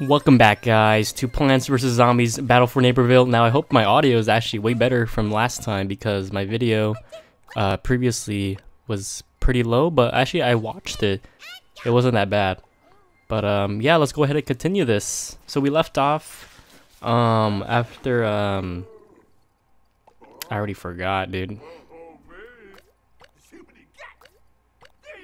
Welcome back, guys, to Plants vs. Zombies Battle for Neighborville. Now, I hope my audio is actually way better from last time because my video previously was pretty low, but actually I watched it. It wasn't that bad. But yeah, let's go ahead and continue this. So we left off after... I already forgot, dude.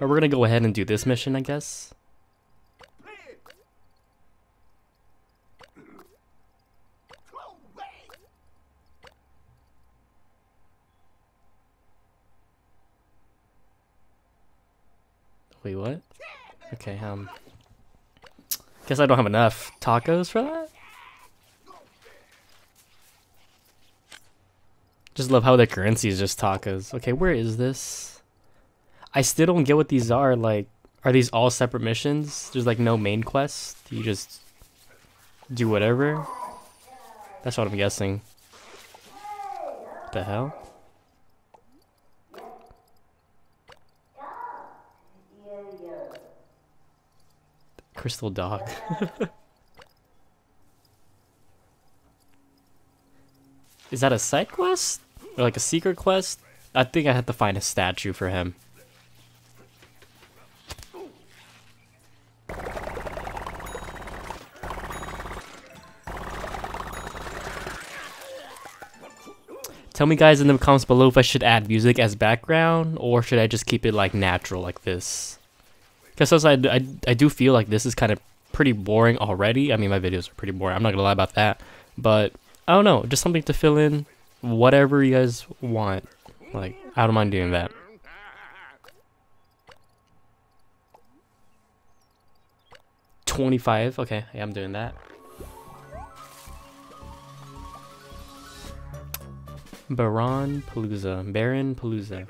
But we're gonna go ahead and do this mission, I guess. Wait, what? Okay, guess I don't have enough tacos for that? Just love how the currency is just tacos. Okay, where is this? I still don't get what these are, like, are these all separate missions? There's like no main quest? You just do whatever? That's what I'm guessing. What the hell? Crystal dog. Is that a side quest? Or like a secret quest? I think I have to find a statue for him. Tell me, guys, in the comments below if I should add music as background or should I just keep it like natural like this. Because I do feel like this is kind of pretty boring already. I mean, my videos are pretty boring. I'm not going to lie about that. But, I don't know. Just something to fill in whatever you guys want. Like, I don't mind doing that. $25. Okay, yeah, I'm doing that. Baron Palooza. Baron Palooza.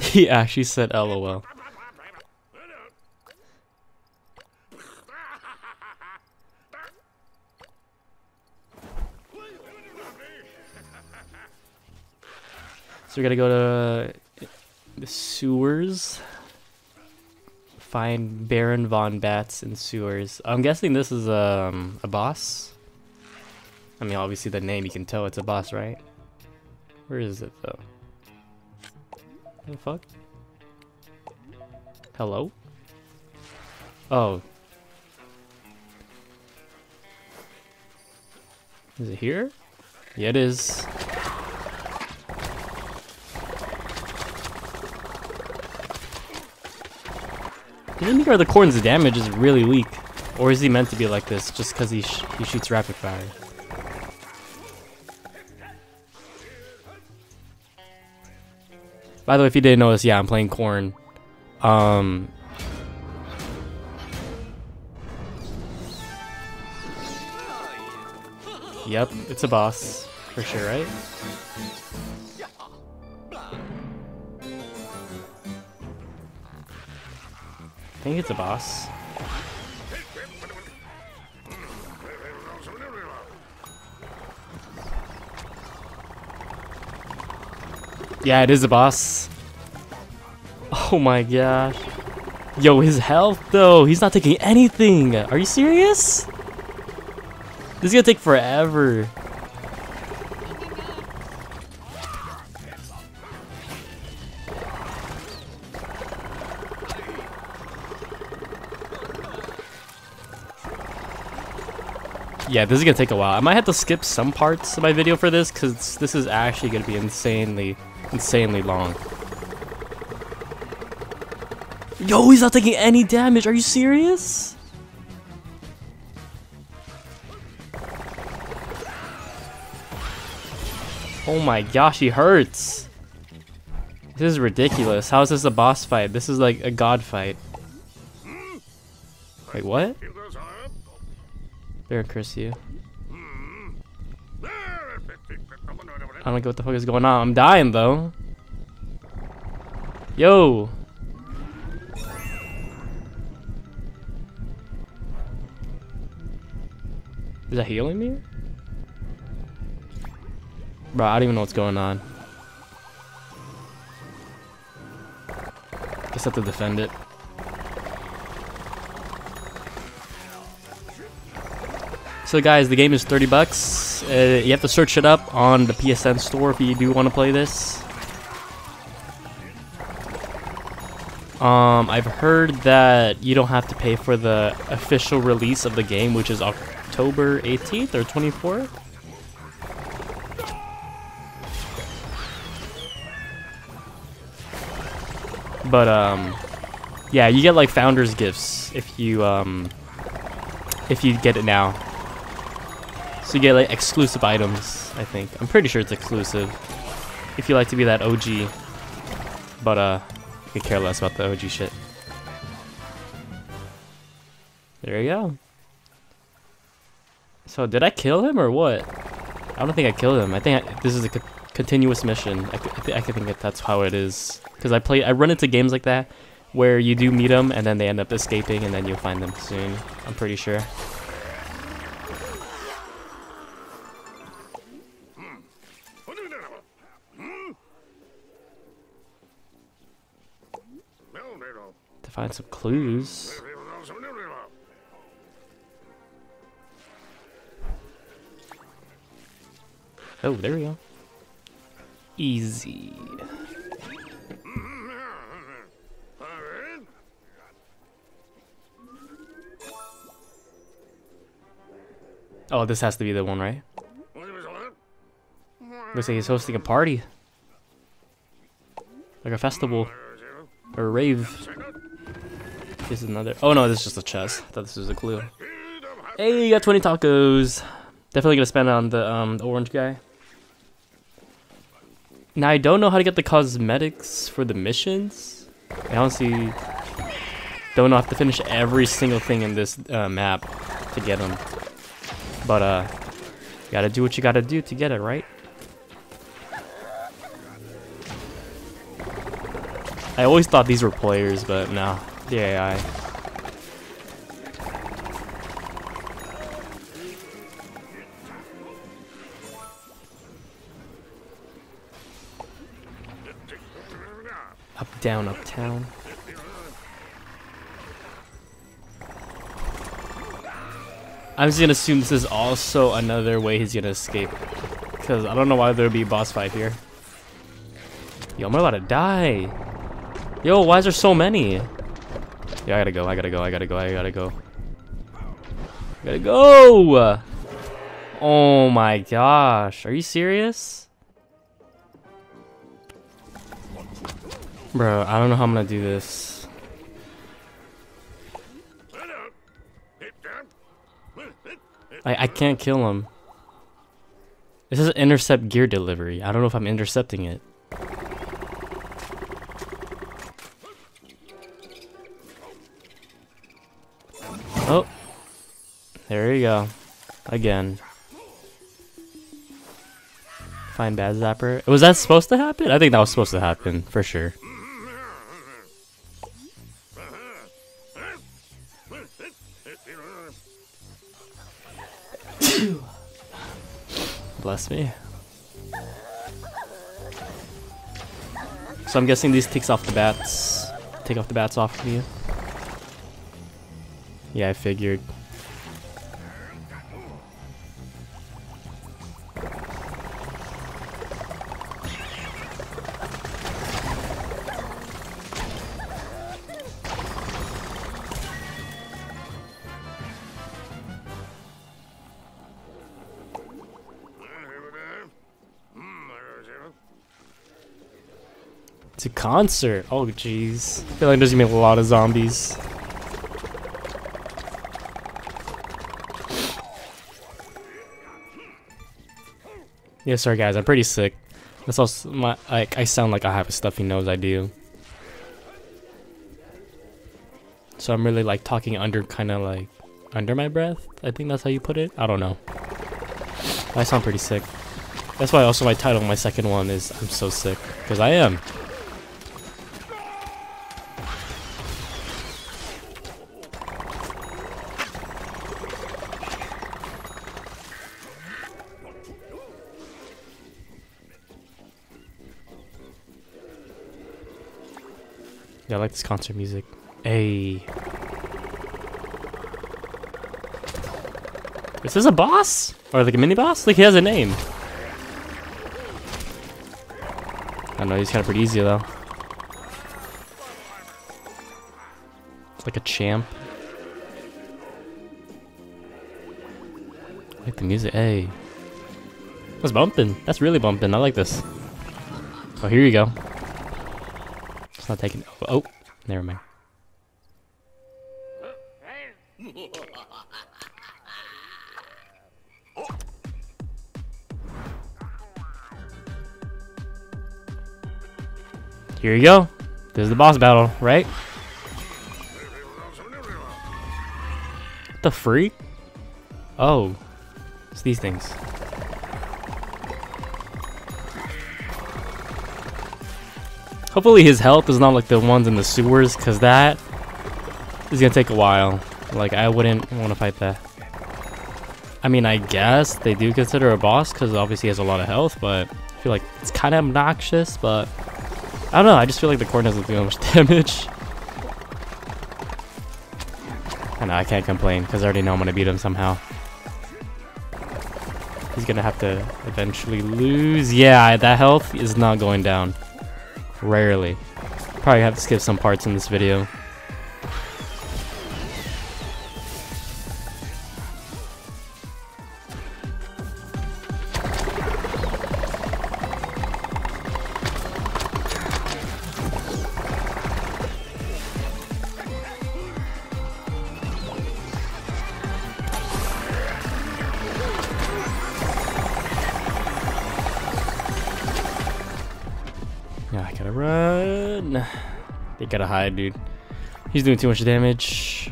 He actually said LOL. So we're gonna go to the sewers. Find Baron von Bats in sewers. I'm guessing this is a boss. I mean, obviously the name, you can tell it's a boss, right? Where is it though? The fuck? Hello? Oh. Is it here? Yeah, it is. Do you think the Korn's damage is really weak? Or is he meant to be like this just because he shoots rapid fire? By the way, if you didn't notice, yeah, I'm playing Korn. Yep, it's a boss, for sure, right? I think it's a boss. Yeah, it is a boss. Oh my gosh. Yo, his health though. He's not taking anything. Are you serious? This is gonna take forever. Yeah, this is gonna take a while. I might have to skip some parts of my video for this because this is actually gonna be insanely long. Yo, he's not taking any damage. Are you serious? Oh my gosh, he hurts. This is ridiculous. How is this a boss fight? This is like a god fight. Wait, what? Bear curse you. I don't know what the fuck is going on. I'm dying though. Yo. Is that healing me? Bro, I don't even know what's going on. Just have to defend it. So guys, the game is 30 bucks. You have to search it up on the PSN store if you do want to play this. I've heard that you don't have to pay for the official release of the game, which is October 18th or 24th. But, yeah, you get, like, Founder's Gifts if you get it now. So you get, like, exclusive items, I think. I'm pretty sure it's exclusive, if you like to be that OG. But, I could care less about the OG shit. There you go. So, did I kill him or what? I don't think I killed him. I think this is a continuous mission. I think that that's how it is. Because I run into games like that where you do meet them and then they end up escaping and then you'll find them soon. I'm pretty sure. To find some clues. Oh, there we go. Easy. Oh, this has to be the one, right? Looks like he's hosting a party. Like a festival. Or a rave. Here's another. Oh no, this is just a chest. I thought this was a clue. Hey, you got 20 tacos. Definitely gonna spend on the orange guy. Now, I don't know how to get the cosmetics for the missions. I honestly don't know. I have to finish every single thing in this map to get them. But, you gotta do what you gotta do to get it, right? I always thought these were players, but no. The AI. Up, down, uptown. I'm just gonna assume this is also another way he's gonna escape, because I don't know why there'd be a boss fight here. Yo, I'm about to die. Yo, why is there so many? Yeah, I gotta go. Oh my gosh, are you serious? Bro, I don't know how I'm gonna do this. I can't kill him. This is intercept gear delivery. I don't know if I'm intercepting it. Oh. There you go. Again. Find Bad Zapper. Was that supposed to happen? I think that was supposed to happen, for sure. Bless me. So I'm guessing these takes off the bats. Take off the bats off of you. Yeah, I figured. It's a concert. Oh, jeez. I feel like there's gonna be a lot of zombies. Yeah, sorry guys, I'm pretty sick. That's also my. I sound like I have a stuffy nose. I do. So I'm really like talking under, kind of like under my breath. I think that's how you put it. I don't know. I sound pretty sick. That's why also my title, my second one, is I'm so sick, because I am. Yeah, I like this concert music. Hey. Is this a boss? Or like a mini boss? Like, he has a name. I don't know, he's kind of pretty easy though. It's like a champ. I like the music. Hey. That's bumping. That's really bumping. I like this. Oh, here you go. It's not taking. Oh, never mind. Here you go. This is the boss battle, right? What the freak? Oh, it's these things. Hopefully his health is not like the ones in the sewers, because that is going to take a while. Like, I wouldn't want to fight that. I mean, I guess they do consider a boss, because obviously he has a lot of health, but I feel like it's kind of obnoxious, but I don't know. I just feel like the Korn doesn't do that much damage. I know, I can't complain, because I already know I'm going to beat him somehow. He's going to have to eventually lose. Yeah, that health is not going down. Rarely. Probably have to skip some parts in this video. Run. They gotta hide, dude. He's doing too much damage.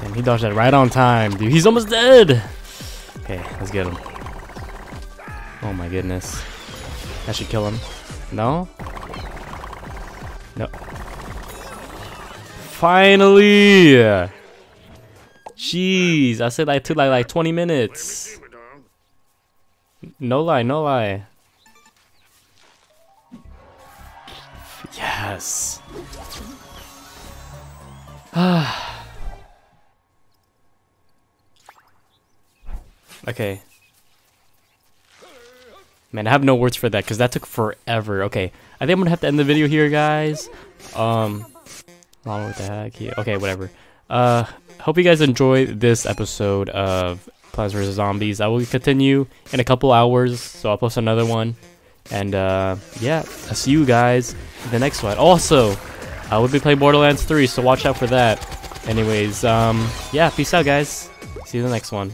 Damn, he dodged that right on time, dude. He's almost dead. Okay, let's get him. Oh my goodness. That should kill him. No? No. Finally! Jeez, I said I took like 20 minutes. No lie, no lie. Yes. Okay. Man, I have no words for that because that took forever. Okay, I think I'm gonna have to end the video here, guys. What the heck? Yeah, okay, whatever. Hope you guys enjoyed this episode of Plants vs. Zombies. I will continue in a couple hours, so I'll post another one. And yeah, I'll see you guys in the next one. Also, I will be playing Borderlands 3, so watch out for that. Anyways, yeah, peace out, guys. See you in the next one.